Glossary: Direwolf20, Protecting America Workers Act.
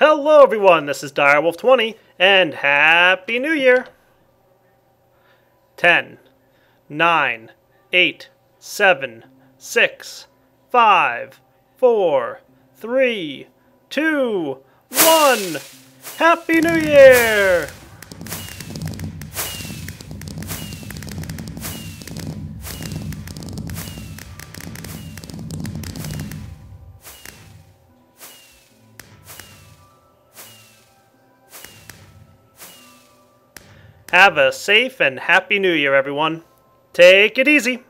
Hello everyone, this is Direwolf20, and Happy New Year! 10, 9, 8, 7, 6, 5, 4, 3, 2, 1, Happy New Year! Have a safe and happy new year, everyone. Take it easy.